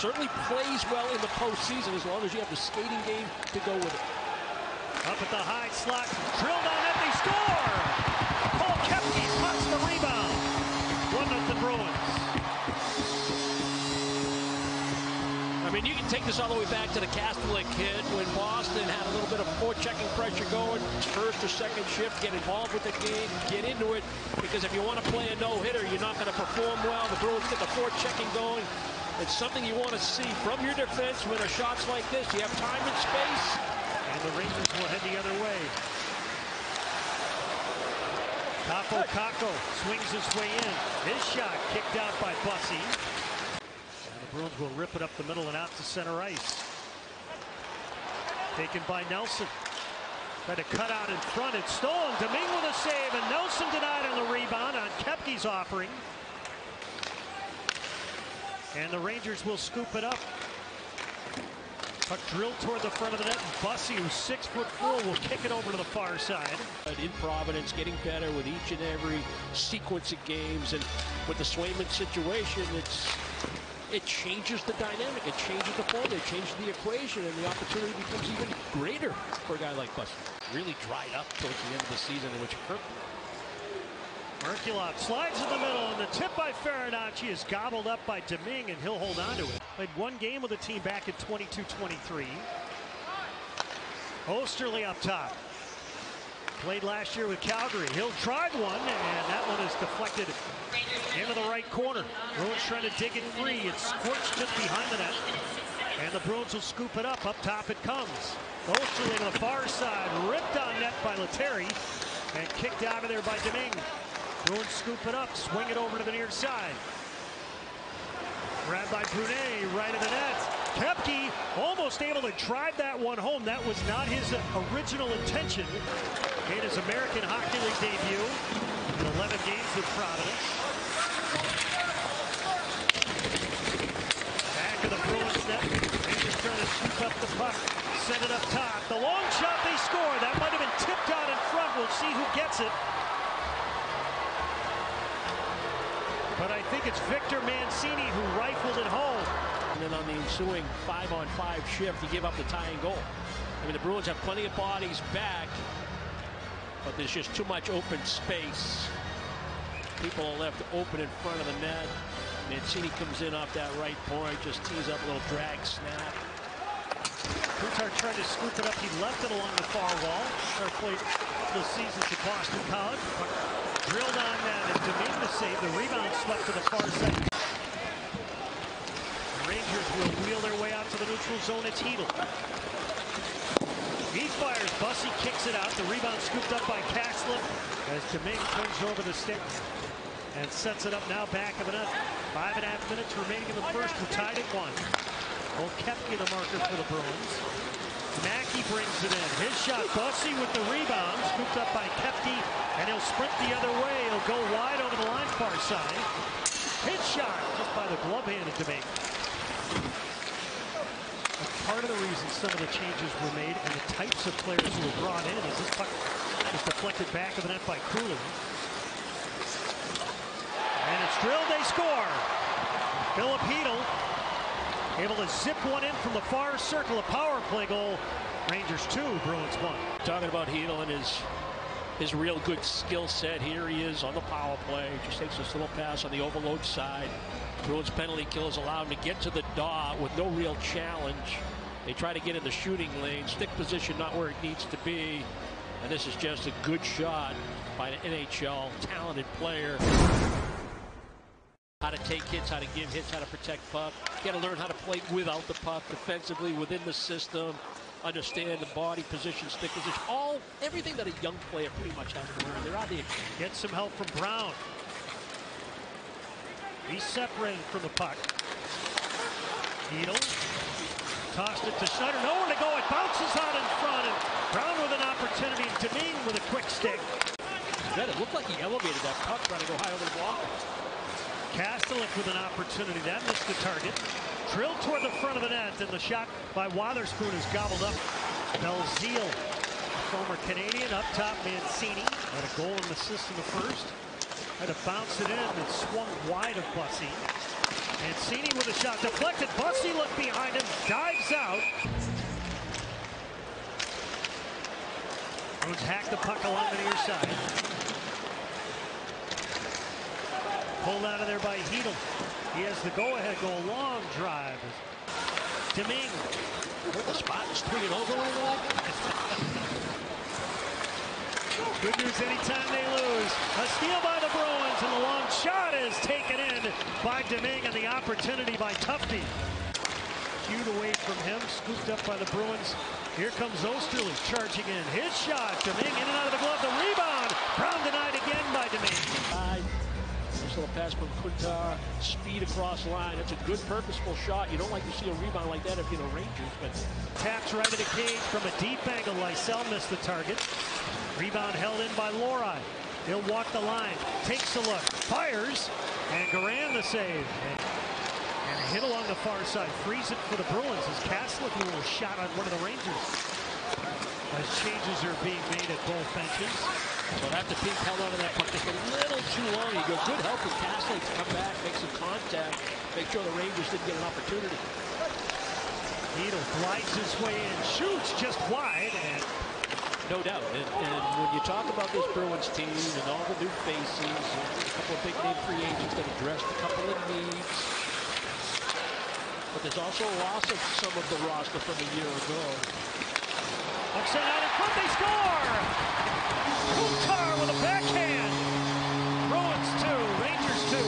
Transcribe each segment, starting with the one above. Certainly plays well in the postseason as long as you have the skating game to go with it. Up at the high slot, drilled on it, they score! Paul Kepke puts the rebound. One of the Bruins. I mean, you can take this all the way back to the Castellick hit when Boston had a little bit of forechecking pressure going. First or second shift, get involved with the game, get into it, because if you want to play a no-hitter, you're not going to perform well. The Bruins get the forechecking going. It's something you want to see from your defense when a shot's like this. You have time and space, and the Rangers will head the other way. Kako swings his way in. His shot kicked out by Bussi. Bruins will rip it up the middle and out to center ice. Taken by Nelson. Tried to cut out in front. It's stolen. Domingue with a save, and Nelson denied on the rebound on Kepke's offering. And the Rangers will scoop it up. Puck drilled toward the front of the net, and Bussi, who's 6'4", will kick it over to the far side. In Providence, getting better with each and every sequence of games, and with the Swayman situation, it changes the dynamic, it changes the formula, it changes the equation, and the opportunity becomes even greater for a guy like Bussi. Really dried up towards the end of the season, in which it hurt. Mercullotte slides in the middle, and the tip by Ferranacci is gobbled up by Deming, and he'll hold on to it. Played one game with the team back in 22-23. Osterley up top. Played last year with Calgary. He'll try one, and that one is deflected into the right corner. Bruins trying to dig it free. It squirts just behind the net, and the Bruins will scoop it up. Up top it comes. Osterley to the far side, ripped on net by Letary, and kicked out of there by Deming. Bruins scoop it up, swing it over to the near side. Grabbed by Brunet, right of the net. Kepke almost able to drive that one home. That was not his original intention. Made his American Hockey League debut in 11 games with Providence. Back of the Bruins net. Rangers trying to scoop up the puck, set it up top. The long shot, they score. That might have been tipped out in front. We'll see who gets it. But I think it's Victor Mancini who rifled it home. And then on the ensuing 5-on-5 shift, you give up the tying goal. I mean, the Bruins have plenty of bodies back, but there's just too much open space. People are left open in front of the net. Mancini comes in off that right point, just tees up a little drag snap. Kutar tried to scoop it up. He left it along the far wall. Kutar played the seasons at Boston College. Drilled on that, and Domingo saved. The rebound swept to the far side. The Rangers will wheel their way out to the neutral zone. It's Needle. He fires, Bussi kicks it out. The rebound scooped up by Kasslin as Deming turns over the stick and sets it up now back of the net. 5.5 minutes remaining in the first. We're tied at one. Kepke the marker for the Bruins. Mackey brings it in. His shot, Bussi with the rebound, scooped up by Kepke, and he'll sprint the other way. He'll go wide over the line far side. His shot just by the glove-handed Deming. Part of the reason some of the changes were made and the types of players who were brought in is this puck is deflected back of the net by Coolin. And it's drilled, they score. Filip Chytil able to zip one in from the far circle, a power play goal. Rangers 2, Bruins 1. Talking about Chytil and his real good skill set. Here he is on the power play. Just takes this little pass on the overload side. Bruins penalty kill is allowed to get to the dot with no real challenge. They try to get in the shooting lane. Stick position not where it needs to be. And this is just a good shot by an NHL talented player. How to take hits, how to give hits, how to protect puck. You got to learn how to play without the puck, defensively within the system. Understand the body position, stick position. Everything that a young player pretty much has to learn. They're out there. Get some help from Brown. He's separated from the puck. Needle tossed it to Schneider. Nowhere to go. It bounces out in front, and Brown with an opportunity. Deming with a quick stick. It looked like he elevated that puck trying to go high over the wall. Castellick with an opportunity. That missed the target. Drilled toward the front of the net, and the shot by Watherspoon is gobbled up. Belzile, former Canadian, up top Mancini. Had a goal and an assist in the first. Had to bounce it in and swung wide of Bussi. Mancini with a shot deflected. Bussi looked behind him, dives out. Bruins hack the puck along the near side. Pulled out of there by Chytil. He has the go-ahead goal. Long drive. Deming. The spot is 3-0 going along. Good news anytime they lose. A steal by the Bruins, and the long shot is taken in by Deming, and the opportunity by Tufte. Cued away from him, scooped up by the Bruins. Here comes Osterley charging in. His shot, Deming in and out of the glove. The rebound, Brown denied again by Deming. This little pass from Kutar, speed across line. It's a good purposeful shot. You don't like to see a rebound like that if you're the Rangers, but taps right at the cage from a deep angle. Lysell missed the target. Rebound held in by Lori. He'll walk the line, takes a look, fires, and Duran the save. And a hit along the far side. Frees it for the Bruins as Castellick will shot on one of the Rangers. As changes are being made at both benches. We'll have to peek held on to that puck just a little too long. You go good help with Castellick to come back, make some contact, make sure the Rangers didn't get an opportunity. Needle glides his way in, shoots just wide, and no doubt. And when you talk about this Bruins team and all the new faces, and a couple of big name free agents that addressed a couple of needs, but there's also a loss of some of the roster from a year ago. Puck's out in front, they score. Kutar with a backhand. Bruins 2, Rangers 2.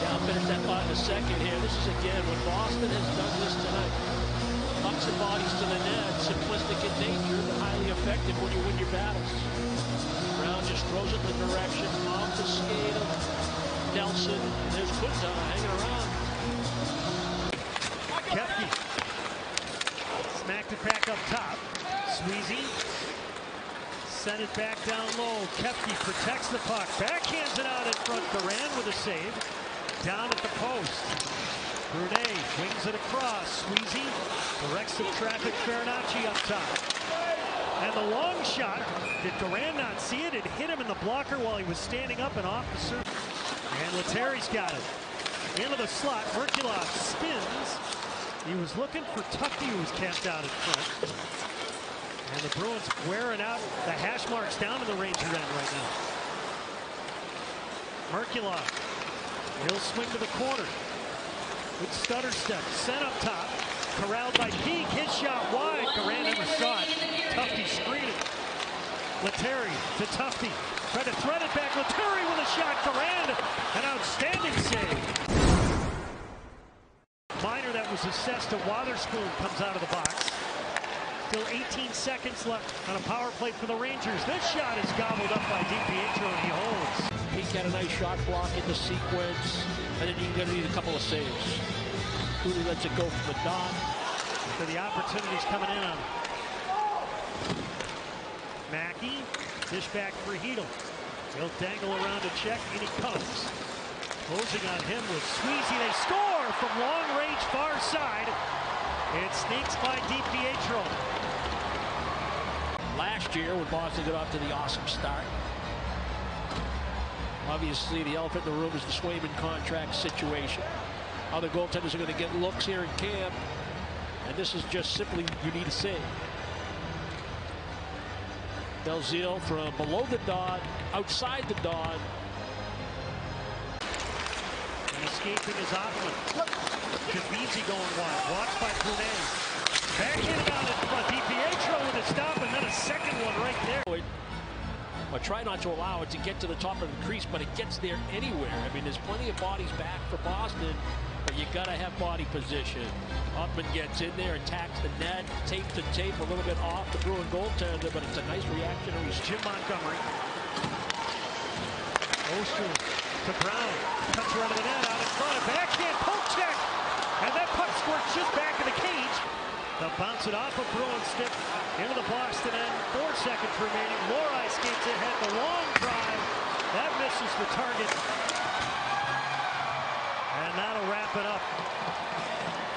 Now finish that thought in a second here. This is again what Boston has done this tonight. Pucks and bodies to the net. Simplistic in nature, but highly effective when you win your battles. Brown just throws it in the direction. Off the skate of Nelson. There's Kutar hanging around. Kepke. Smacked it back up top. Sweezy. Sent it back down low. Kepke protects the puck. Backhands it out in front. Duran with a save. Down at the post. Brunet wings it across. Sweezy directs the traffic. Ferranacci up top. And the long shot. Did Duran not see it? It hit him in the blocker while he was standing up and off the surface. And Letary's got it. Into the slot. Murkilov spins. He was looking for Tufte, who was camped out in front. And the Bruins wearing out the hash marks down to the Ranger end right now. Mercullotte. He'll swing to the corner. Good stutter step. Sent up top. Corralled by Peak. His shot wide. Duran never saw it. Tufte screened it. Letary to Tufte. Tried to thread it back. Letary with a shot. Duran. An outstanding save. Minor that was assessed to Watherspoon comes out of the box. Still 18 seconds left on a power play for the Rangers. This shot is gobbled up by DiPietro, and he holds. He got a nice shot block in the sequence, and then you're going to need a couple of saves. Coolin lets it go from the dot. So the opportunity's coming in on him. Mackey, dish back for Chytil. He'll dangle around to check, and he comes. Closing on him with Sweezy. They score from long range far side. It sneaks by DiPietro. Last year, when Boston got off to the awesome start, obviously the elephant in the room is the Swayman contract situation. Other goaltenders are going to get looks here in camp, and this is just simply you need a save. Belzile from below the dot, outside the dot, and escaping is Hoffman. Sweezy going wide, blocked by Brunet. Backhand out in front. DiPietro with a stop, and then a second one right there. I try not to allow it to get to the top of the crease, but it gets there anywhere. I mean, there's plenty of bodies back for Boston, but you got to have body position. Hoffman gets in there, attacks the net, tape to tape, a little bit off the Bruin goaltender, but it's a nice reaction. It was Jim Montgomery. Osterley to Brown. Cuts right of the net, out in front. Backhand, poke check. And that puck squirts just back in the cage. They'll bounce it off a Bruin stick into the Boston end. 4 seconds remaining. Lori skates ahead. The long drive. That misses the target. And that'll wrap it up.